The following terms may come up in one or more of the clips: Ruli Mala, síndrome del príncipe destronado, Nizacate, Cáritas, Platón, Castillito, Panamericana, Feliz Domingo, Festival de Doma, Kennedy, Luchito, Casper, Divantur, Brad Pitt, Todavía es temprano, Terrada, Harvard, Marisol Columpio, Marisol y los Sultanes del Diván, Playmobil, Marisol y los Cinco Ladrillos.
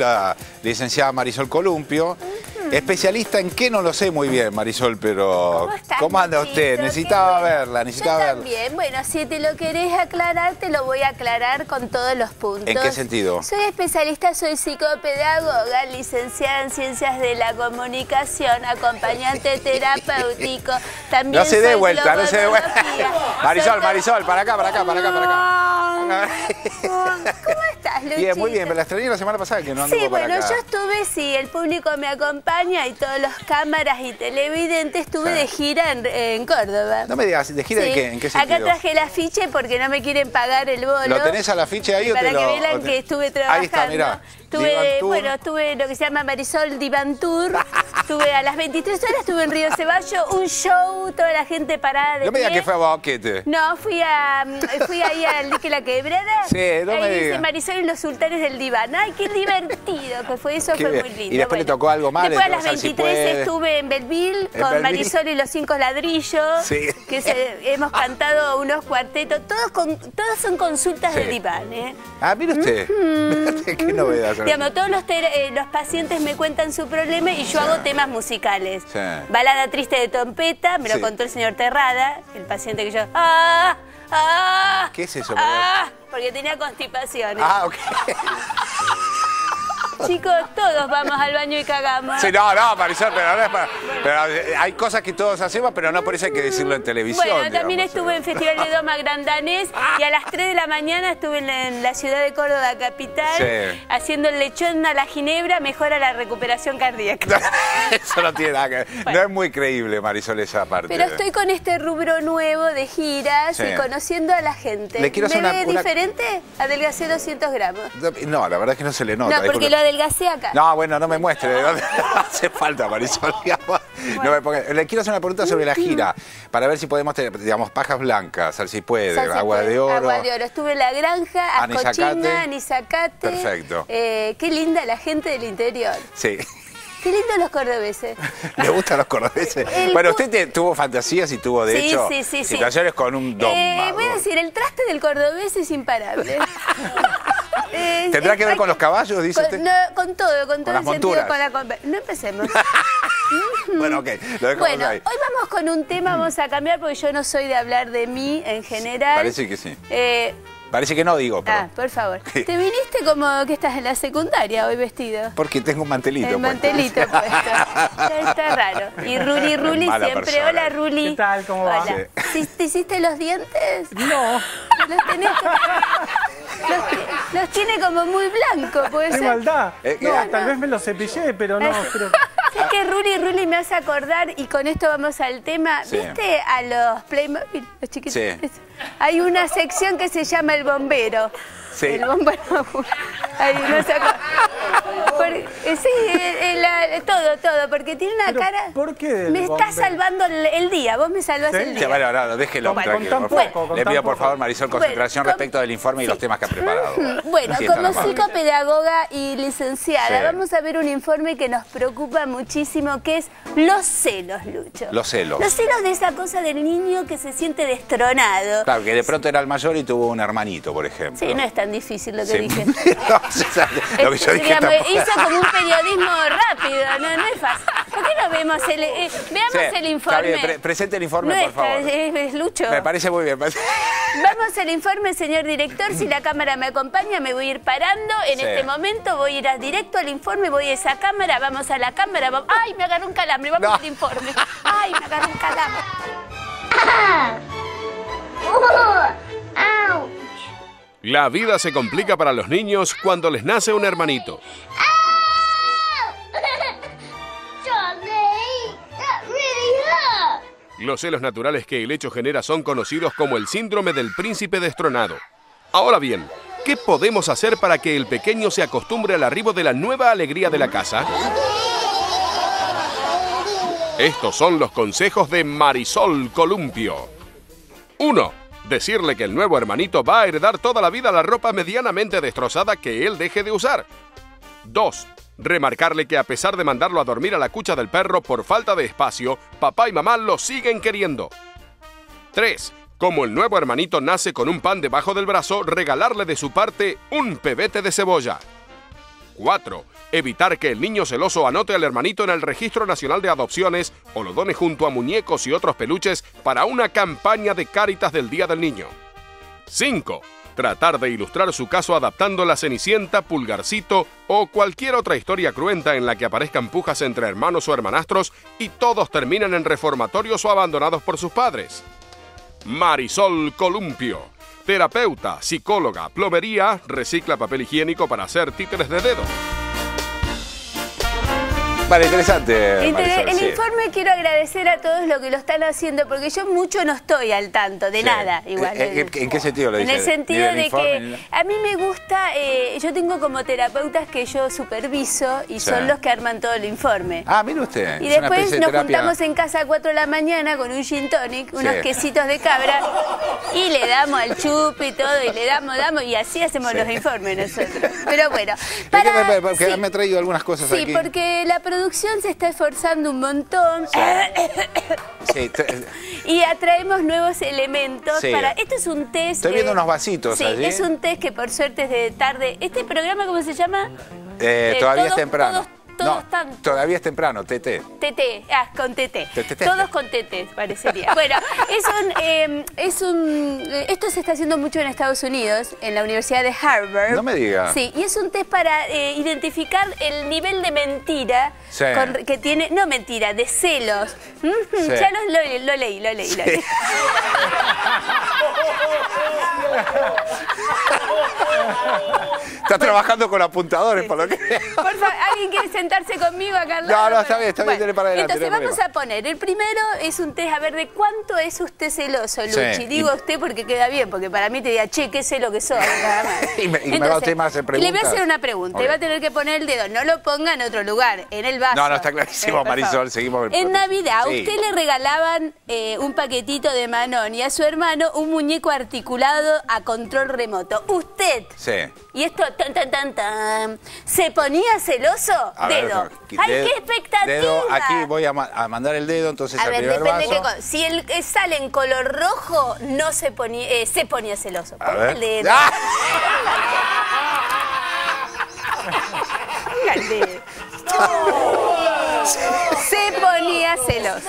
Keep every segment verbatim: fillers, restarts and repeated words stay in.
La licenciada Marisol Columpio, mm. especialista en qué no lo sé muy bien, Marisol, pero ¿cómo, estás, ¿cómo anda usted? Necesitaba verla, necesitaba verla. Bien, bueno, si te lo querés aclarar, te lo voy a aclarar con todos los puntos. ¿En qué sentido? Soy especialista, soy psicopedagoga, licenciada en Ciencias de la Comunicación, acompañante terapéutico, también no se dé vuelta, no se dé vuelta. Marisol, Marisol, para acá, para acá, para acá, para acá. ¿Cómo estás, Luchito? Bien, muy bien, pero la extrañé la semana pasada que no. Sí, bueno, acá. Yo estuve, sí, el público me acompaña y todos los cámaras y televidentes, estuve sí. de gira en, en Córdoba. No me digas, ¿de gira sí. de qué? ¿En qué sentido? Acá traje el afiche porque no me quieren pagar el bolo. ¿Lo tenés al afiche ahí o te lo...? Para que vean que estuve trabajando. Ahí está, mirá. Tuve, bueno, estuve lo que se llama Marisol Divantur. Estuve a las veintitrés horas, estuve en Río Ceballo, un show, toda la gente parada de no pie. Me digas que fue a Boquete. No, fui, a, fui ahí al dique La Quebrada. Sí, no ahí me dice diga. Marisol y los Sultanes del Diván. Ay, qué divertido que fue eso, qué fue bien. Muy lindo. Y después bueno. le tocó algo mal. Después a las veintitrés si estuve en Belleville con Belville. Marisol y los Cinco Ladrillos, sí. que se, hemos cantado unos cuartetos, todos, con, todos son consultas sí. del diván. ¿Eh? Ah, mire usted, mm-hmm. qué novedad. Digamos, todos los, eh, los pacientes me cuentan su problema y yo sí. hago temas musicales. Sí. Balada triste de trompeta, me lo sí. contó el señor Terrada, el paciente que yo... ¡Ah! ¡Ah! ¿Qué es eso? ¡Ah! Porque tenía constipaciones. Ah, ok. Chicos, todos vamos al baño y cagamos. Sí, no, no, Marisol, pero, no es para, pero hay cosas que todos hacemos, pero no por eso hay que decirlo en televisión. Bueno, digamos, también estuve en Festival de Doma Grandanés y a las tres de la mañana estuve en la ciudad de Córdoba, capital, sí. haciendo el lechón a la ginebra, mejora la recuperación cardíaca. Eso no tiene nada que ver. Bueno. No es muy creíble, Marisol, esa parte. Pero estoy con este rubro nuevo de giras sí. y conociendo a la gente. ¿Le quiero hacer una, una... diferente? Adelgacé doscientos gramos. No, la verdad es que no se le nota. No, porque lo adelgacé acá. No, bueno, no me muestre. No, no hace falta, Marisol. Digamos. Bueno. No me ponga... Le quiero hacer una pregunta sobre la gira, para ver si podemos tener, digamos, pajas blancas, sal si puede, sal si agua puede. de oro. Agua de oro. Estuve en La Granja, a Cochina, Nizacate. Perfecto. Eh, qué linda la gente del interior. Sí. Qué lindos los cordobeses. ¿Le gustan los cordobeses? El bueno, usted te, tuvo fantasías y tuvo, de sí, hecho, sí, sí, situaciones sí. con un don. Eh, voy a decir, el traste del cordobés es imparable. Eh, ¿Tendrá que ver con los caballos, dice con, usted? No, con todo, con, ¿Con todo las el monturas? Sentido. Con la, no empecemos. Bueno, ok. Lo bueno, ahí. Hoy vamos con un tema, vamos a cambiar, porque yo no soy de hablar de mí en general. Parece que sí. Eh, Parece que no, digo, pero... Ah, por favor. ¿Qué? Te viniste como que estás en la secundaria hoy vestido. Porque tengo un mantelito. El mantelito puesto. Está, está raro. Y Ruli, Ruli Mala siempre. Persona. Hola, Ruli. ¿Qué tal? ¿Cómo va? Sí. ¿Te hiciste los dientes? No. Los tenés... Los, los tiene como muy blanco, puede ser. Hay maldad. Eh, no, no, tal no. vez me los cepillé, pero no. Pero... Es que Ruli, Ruli me hace acordar, y con esto vamos al tema, sí. ¿viste a los Playmobil, los chiquitos? Sí. Hay una sección que se llama El Bombero. Sí. El bombero. Ay, no se acuerda. Porque, sí, el, el, el, todo, todo, porque tiene una Pero, cara... ¿Por qué? Me está salvando el, el día, vos me salvás ¿Sí? el día. Sí, bueno, no, déjelo, bueno, tranquilo. Por poco, por le pido, por favor, Marisol, concentración bueno, respecto del informe sí. y los temas que ha preparado. Bueno, sí, como psicopedagoga y licenciada, sí. vamos a ver un informe que nos preocupa muchísimo, que es los celos, Lucho. Los celos. Los celos de esa cosa del niño que se siente destronado. Claro, que de pronto era el mayor y tuvo un hermanito, por ejemplo. Sí, no es tan difícil lo que sí. dije. No, lo que yo dije digamos, hizo como un periodismo rápido, no, no es fácil. ¿Por qué no vemos el, eh, veamos sí, el informe? Bien, pre presente el informe, no por es, favor. Es, es Lucho. Me parece muy bien. Vamos al informe, señor director. Si la cámara me acompaña, me voy a ir parando. En sí. este momento voy a ir a directo al informe, voy a esa cámara, vamos a la cámara. Vamos... ¡Ay, me agarró un calambre! Vamos no. al informe. ¡Ay, me agarró un calambre! La vida se complica para los niños cuando les nace un hermanito. Los celos naturales que el hecho genera son conocidos como el síndrome del príncipe destronado. Ahora bien, ¿qué podemos hacer para que el pequeño se acostumbre al arribo de la nueva alegría de la casa? Estos son los consejos de Marisol Columpio. uno. Decirle que el nuevo hermanito va a heredar toda la vida la ropa medianamente destrozada que él deje de usar. dos. Remarcarle que a pesar de mandarlo a dormir a la cucha del perro por falta de espacio, papá y mamá lo siguen queriendo. tres. Como el nuevo hermanito nace con un pan debajo del brazo, regalarle de su parte un pebete de cebolla. cuatro. Evitar que el niño celoso anote al hermanito en el Registro Nacional de Adopciones o lo done junto a muñecos y otros peluches para una campaña de Cáritas del Día del Niño. cinco. Tratar de ilustrar su caso adaptando La Cenicienta, Pulgarcito o cualquier otra historia cruenta en la que aparezcan pujas entre hermanos o hermanastros y todos terminan en reformatorios o abandonados por sus padres. Marisol Columpio, terapeuta, psicóloga, plomería, recicla papel higiénico para hacer títeres de dedo. Vale, interesante. Marisol, el sí. informe quiero agradecer a todos los que lo están haciendo, porque yo mucho no estoy al tanto de sí. nada. Igual, ¿En, en, ¿En qué sentido lo dices? En el sentido de informe, que ni... a mí me gusta, eh, yo tengo como terapeutas que yo superviso y sí. son los que arman todo el informe. Ah, mire usted. Y después de nos juntamos en casa a cuatro de la mañana con un gin tonic, unos sí. quesitos de cabra y le damos al chup y todo y le damos, damos y así hacemos sí. los informes nosotros. Pero bueno. Para... Es que, porque sí. me ha traído algunas cosas sí, aquí. Sí, porque la La producción se está esforzando un montón sí. sí, y atraemos nuevos elementos sí. para... Esto es un test... Estoy que... viendo unos vasitos sí, allí. Es un test que por suerte es de tarde. ¿Este programa cómo se llama? Eh, eh, todavía todos, es temprano. Todos, todos no, están... Todavía es temprano, T T. T T, ah, con T T. Todos con T T, parecería. Bueno, es un, eh, es un... Esto se está haciendo mucho en Estados Unidos, en la Universidad de Harvard. No me diga. Sí, y es un test para eh, identificar el nivel de mentira sí. con, que tiene... No mentira, de celos. Sí. Ya no, lo, lo leí, lo leí, sí. lo leí. Estás trabajando con apuntadores, sí. por lo que... Por favor, ¿alguien quiere sentarse conmigo acá? No, no, está bien, está bien, bueno, para adelante. Entonces vamos problema. a poner, el primero es un test, a ver, ¿de cuánto es usted celoso, Luchi? Sí. Digo usted porque queda bien, porque para mí te diga, che, qué celo que sos, nada más. Y me, y entonces, me va usted más a hacer preguntas. Le voy a hacer una pregunta, okay. y va a tener que poner el dedo, no lo ponga en otro lugar, en el vaso. No, no, está clarísimo, sí, Marisol, seguimos. El... En Navidad, sí. usted le regalaban eh, un paquetito de Manon y a su hermano un muñeco articulado a control remoto. Usted, sí. y esto... Tan, tan, tan, tan. ¿Se ponía celoso? A dedo. Ver, no. ¡Ay, dedo, qué expectativa! Dedo, aquí voy a, ma a mandar el dedo, entonces a al ver, primer vaso. De qué si el, eh, sale en color rojo, no se ponía, eh, se ponía celoso. A Ponga ver. El dedo. ¡Ah! Ponga el dedo. ¡No! Se ponía celoso.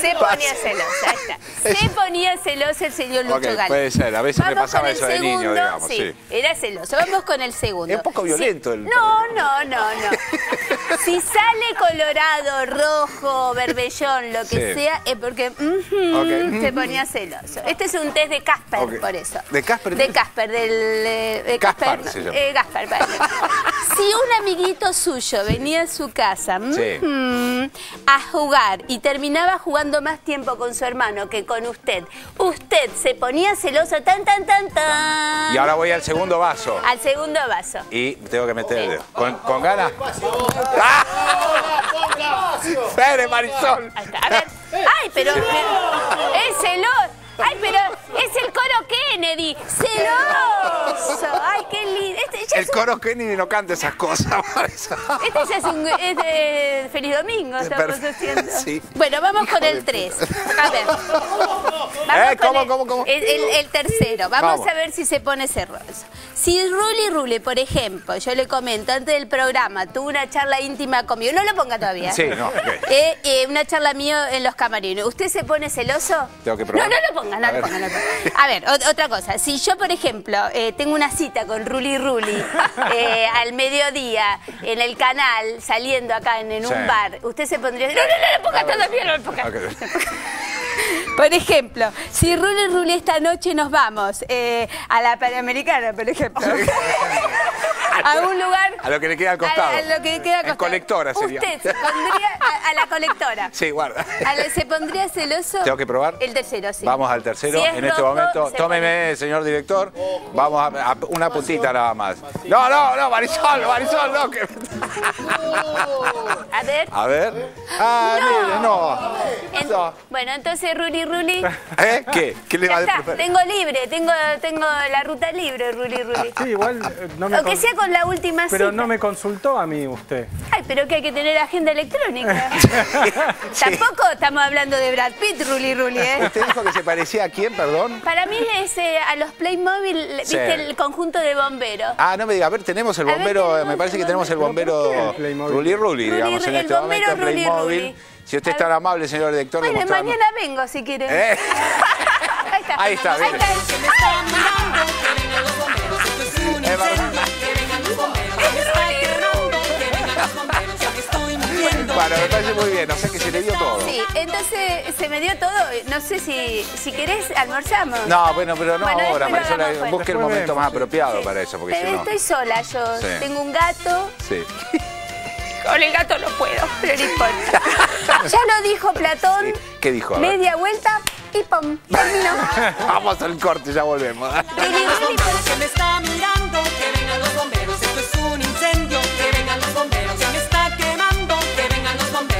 Se ponía celosa, ahí está. Se ponía celoso el señor Lucho okay, Gale. Puede ser, a veces Vamos me pasaba eso segundo, de niño, digamos. Sí, sí, era celoso. Vamos con el segundo. Es un poco violento sí. el... No, no, no, no. Si sale colorado, rojo, berbellón, lo que sí. sea, es porque mm, okay. se ponía celoso. Este es un test de Casper, okay. por eso. ¿De Casper? De Casper, del... De Casper, Casper, no, eh, Casper vale. Si un amiguito suyo venía a su casa sí. mm, a jugar y terminaba jugando más tiempo con su hermano que con usted, usted se ponía celoso, tan, tan, tan, tan. Y ahora voy al segundo vaso. Al segundo vaso. Y tengo que meter el dedo. ¿Con, con ganas? ¡Ah! ¡Pere, Marisol! Ahí está. A ver. ¡Ay, pero! ¡Es celoso! ¡Ay, pero es el coro Kennedy! ¡Celoso! ¡Ay, qué lindo! Este, el coro un... Kennedy no canta esas cosas. Este ya es un... Es de Feliz Domingo, estamos haciendo. Sí. Bueno, vamos Hijo con el tres. A ver. Vamos eh, ¿Cómo, el, cómo, cómo? El, el, el tercero. Vamos, vamos a ver si se pone celoso. Si Ruli Rule, por ejemplo, yo le comento antes del programa, tuvo una charla íntima conmigo. No lo ponga todavía. Sí, no. Okay. Eh, eh, una charla mía en los camarines. ¿Usted se pone celoso? Tengo que probar. No, no lo ponga. No, no, no, no, no. A ver, otra cosa. Si yo, por ejemplo, eh, tengo una cita con Ruli Ruli eh, al mediodía en el canal, saliendo acá en, en sí. un bar, usted se pondría... No, no, no, no ponga todavía, no lo ponga. Okay. Por ejemplo, si Ruli Ruli esta noche nos vamos eh, a la Panamericana, por ejemplo. A un lugar... A lo que le queda al costado. A, a lo que le queda al costado. En colectora sería. Usted se pondría a, a la colectora. Sí, guarda. A la, ¿se pondría celoso? ¿Tengo que probar? El tercero, sí. Vamos al tercero. Si es en este loco, momento. Se tómeme, pone... señor director. Vamos a, a una puntita nada más. No, no, no, Marisol, Marisol, no. Que... A ver. A ver. Ah, no. No. En... no. Bueno, entonces, Ruli Ruli. ¿Eh? ¿Qué? ¿Qué le va a decir? Tengo libre, tengo, tengo la ruta libre, Ruli Ruli. Sí, igual no me... Aunque sea con con la última cita. Pero no me consultó a mí usted. Ay, pero que hay que tener agenda electrónica. Sí. Tampoco estamos hablando de Brad Pitt, Ruli Ruli, ¿eh? ¿Usted dijo que se parecía a quién, perdón? Para mí es eh, a los Playmobil, viste, sí. El conjunto de bomberos. Ah, no me diga, a ver, tenemos el bombero, ver, me parece que tenemos el bombero Ruli Ruli, digamos, Ruli, en este bombero, momento Ruli, Playmobil. Ruli. Si usted es tan amable, señor director, bueno, de mañana vengo, si quiere. ¿Eh? Ahí está. Ahí está, bien. Ahí está. Bueno, me parece muy bien, o sea que se le dio todo. Sí, entonces se me dio todo. No sé si, si querés, almorzamos. No, bueno, pero no bueno, ahora, Marisola, busque bueno. el momento más apropiado sí. para eso. Porque pero si no... estoy sola yo, sí. tengo un gato. Sí. Con el gato no puedo, pero no importa. Ya lo dijo Platón. Sí. ¿Qué dijo? Media vuelta y pum, terminó. Vamos al corte, ya volvemos.